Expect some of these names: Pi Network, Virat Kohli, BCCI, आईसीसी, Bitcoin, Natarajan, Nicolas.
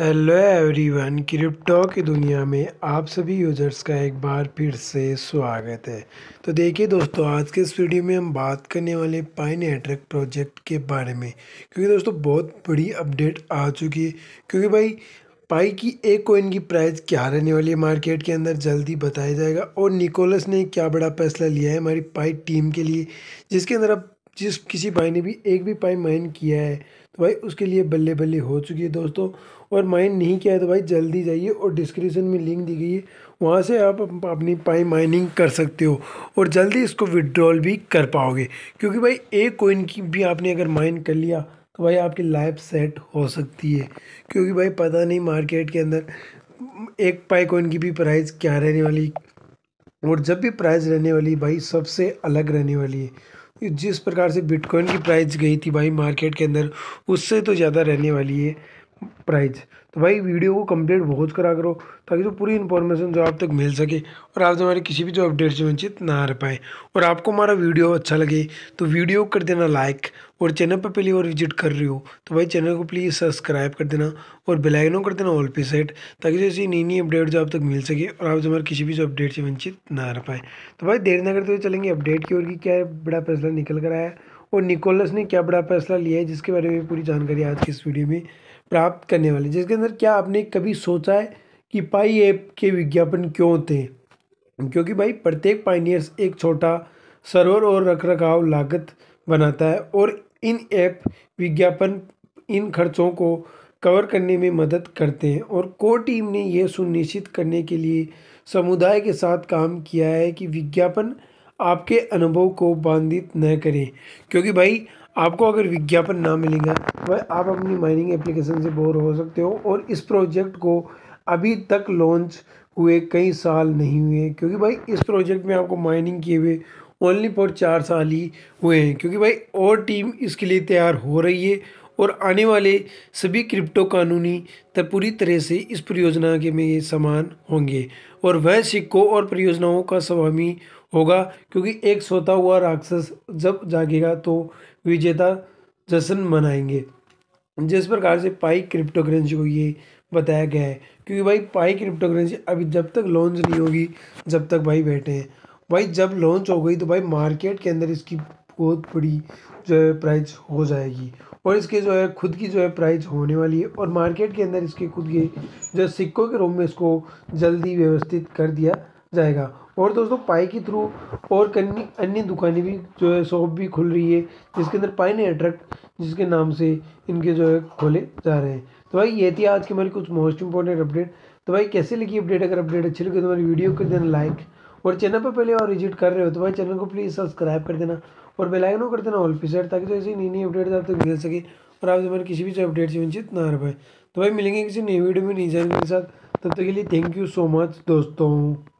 Hello everyone, crypto की दुनिया में आप सभी यूज़र्स का एक बार फिर से स्वागत है। तो देखिए दोस्तों, आज के इस वीडियो में हम बात करने वाले पाई नेटवर्क प्रोजेक्ट के बारे में, क्योंकि दोस्तों बहुत बड़ी अपडेट आ चुकी है। क्योंकि भाई पाई की एक कोइन की प्राइस क्या रहने वाली है मार्केट के अंदर जल्दी बताया जाएगा, और निकोलस ने क्या बड़ा फैसला लिया है हमारी पाई टीम के लिए, जिसके अंदर अब जिस किसी भाई ने भी एक भी पाई माइन किया है तो भाई उसके लिए बल्ले बल्ले हो चुकी है दोस्तों। और माइन नहीं किया है तो भाई जल्दी जाइए और डिस्क्रिप्शन में लिंक दी गई है, वहाँ से आप अपनी पाई माइनिंग कर सकते हो और जल्दी इसको विड्रॉल भी कर पाओगे। क्योंकि भाई एक कोइन की भी आपने अगर माइन कर लिया तो भाई आपकी लाइफ सेट हो सकती है, क्योंकि भाई पता नहीं मार्केट के अंदर एक पाई कोइन की भी प्राइस क्या रहने वाली, और जब भी प्राइस रहने वाली भाई सबसे अलग रहने वाली है। जिस प्रकार से बिटकॉइन की प्राइस गई थी भाई मार्केट के अंदर, उससे तो ज़्यादा रहने वाली है प्राइस। तो भाई वीडियो को कंप्लीट बहुत करा करो ताकि जो पूरी इन्फॉर्मेशन जो आप तक मिल सके और आप हमारे किसी भी जो अपडेट से वंचित ना रह पाए। और आपको हमारा वीडियो अच्छा लगे तो वीडियो कर देना लाइक, और चैनल पर पहली बार विजिट कर रही हो तो भाई चैनल को प्लीज़ सब्सक्राइब कर देना और बेल आइकन कर देना ऑल पे सेट, ताकि जैसी नई नई अपडेट जो आप तक मिल सके और आप हमारे किसी भी जो अपडेट से वंचित ना रह पाए। तो भाई देर ना करते हुए चलेंगे अपडेट की ओर कि क्या बड़ा फैसला निकल कर आया और निकोलस ने क्या बड़ा फैसला लिया है, जिसके बारे में पूरी जानकारी आज की इस वीडियो में प्राप्त करने वाले। जिसके अंदर क्या आपने कभी सोचा है कि पाई ऐप के विज्ञापन क्यों होते हैं? क्योंकि भाई प्रत्येक पाइनियर्स एक छोटा सर्वर और रखरखाव लागत बनाता है, और इन ऐप विज्ञापन इन खर्चों को कवर करने में मदद करते हैं। और कोर टीम ने यह सुनिश्चित करने के लिए समुदाय के साथ काम किया है कि विज्ञापन आपके अनुभव को बाधित न करें, क्योंकि भाई आपको अगर विज्ञापन ना मिलेगा तो आप अपनी माइनिंग एप्लीकेशन से बोर हो सकते हो। और इस प्रोजेक्ट को अभी तक लॉन्च हुए कई साल नहीं हुए, क्योंकि भाई इस प्रोजेक्ट में आपको माइनिंग किए हुए ओनली फॉर 4 साल ही हुए हैं। क्योंकि भाई और टीम इसके लिए तैयार हो रही है, और आने वाले सभी क्रिप्टो कानूनी तब पूरी तरह से इस परियोजना के में समान होंगे, और वह सिक्कों और परियोजनाओं का स्वामी होगा। क्योंकि एक सोता हुआ राक्षस जब जागेगा तो विजेता जश्न मनाएंगे। जिस प्रकार से पाई क्रिप्टो करेंसी को ये बताया गया है, क्योंकि भाई पाई क्रिप्टो करेंसी अभी जब तक लॉन्च नहीं होगी जब तक भाई बैठे हैं। भाई जब लॉन्च हो गई तो भाई मार्केट के अंदर इसकी बहुत बड़ी जो है प्राइस हो जाएगी, और इसके जो है खुद की जो है प्राइस होने वाली है। और मार्केट के अंदर इसके खुद के जो सिक्कों के रूप में इसको जल्दी व्यवस्थित कर दिया जाएगा। और दोस्तों पाई के थ्रू और अन्य दुकानें भी जो है शॉप भी खुल रही है, जिसके अंदर पाई नेटवर्क जिसके नाम से इनके जो है खोले जा रहे हैं। तो भाई ये थी आज की हमारी कुछ मोस्ट इंपॉर्टेंट अपडेट। तो भाई कैसे लगी अपडेट? अगर अपडेट अच्छी लगी तो हमारी वीडियो कर देना लाइक, और चैनल पर पहले और विजिट कर रहे हो तो भाई चैनल को प्लीज़ सब्सक्राइब कर देना और बेल आइकन कर देना ऑल पे सेट, ताकि तो ऐसी नई नई अपडेट्स आप तक मिल सके और आप हमारे किसी भी अपडेट से वंचित ना रह पाए। तो भाई मिलेंगे किसी नई वीडियो में नई जानकारी के साथ, तब तक के लिए थैंक यू सो मच दोस्तों।